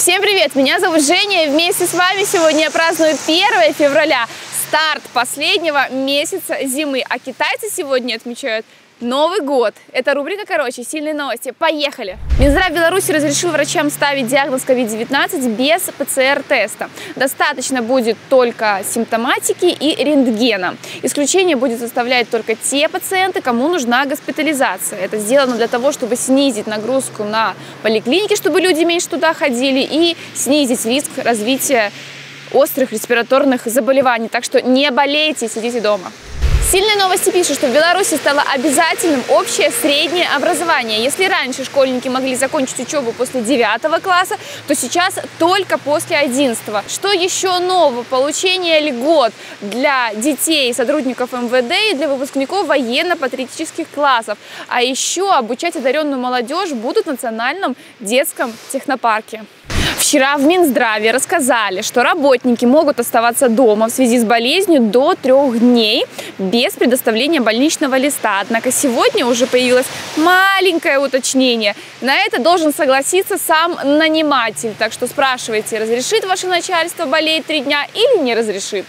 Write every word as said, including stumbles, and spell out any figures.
Всем привет! Меня зовут Женя, и вместе с вами сегодня я праздную первое февраля, старт последнего месяца зимы. А китайцы сегодня отмечают Новый год. Это рубрика «Короче», сильные новости. Поехали! Минздрав Беларуси разрешил врачам ставить диагноз ковид девятнадцать без ПЦР-теста. Достаточно будет только симптоматики и рентгена. Исключение будет составлять только те пациенты, кому нужна госпитализация. Это сделано для того, чтобы снизить нагрузку на поликлиники, чтобы люди меньше туда ходили, и снизить риск развития острых респираторных заболеваний. Так что не болейте, сидите дома. Сильные новости пишут, что в Беларуси стало обязательным общее среднее образование. Если раньше школьники могли закончить учебу после девятого класса, то сейчас только после одиннадцатого. Что еще нового? Получение льгот для детей, сотрудников эм вэ дэ и для выпускников военно-патриотических классов. А еще обучать одаренную молодежь будут в Национальном детском технопарке. Вчера в Минздраве рассказали, что работники могут оставаться дома в связи с болезнью до трех дней без предоставления больничного листа. Однако сегодня уже появилось маленькое уточнение. На это должен согласиться сам наниматель. Так что спрашивайте, разрешит ваше начальство болеть три дня или не разрешит.